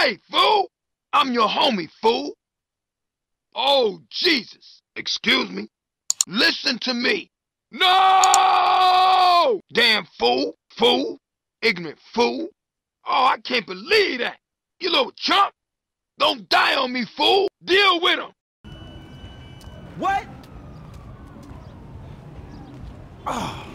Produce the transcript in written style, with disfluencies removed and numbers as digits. Hey, fool! I'm your homie, fool! Oh, Jesus! Excuse me? Listen to me! No! Damn fool! Fool! Ignorant fool! Oh, I can't believe that! You little chump! Don't die on me, fool! Deal with him! What? Oh.